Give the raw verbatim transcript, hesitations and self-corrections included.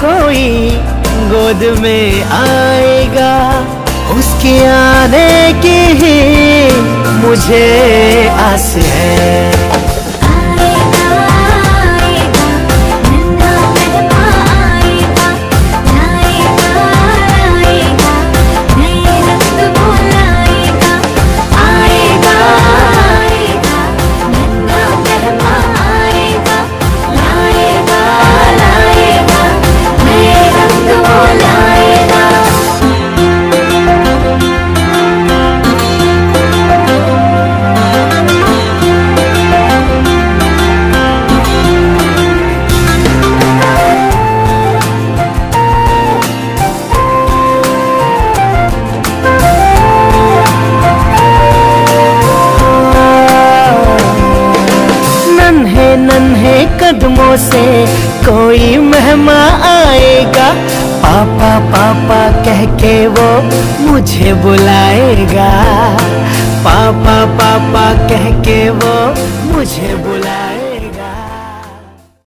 कोई गोद में आएगा, उसके आने की ही मुझे आस है। कदमों से कोई मेहमा आएगा, पापा पापा कह के वो मुझे बुलाएगा, पापा पापा कह के वो मुझे बुलाएगा।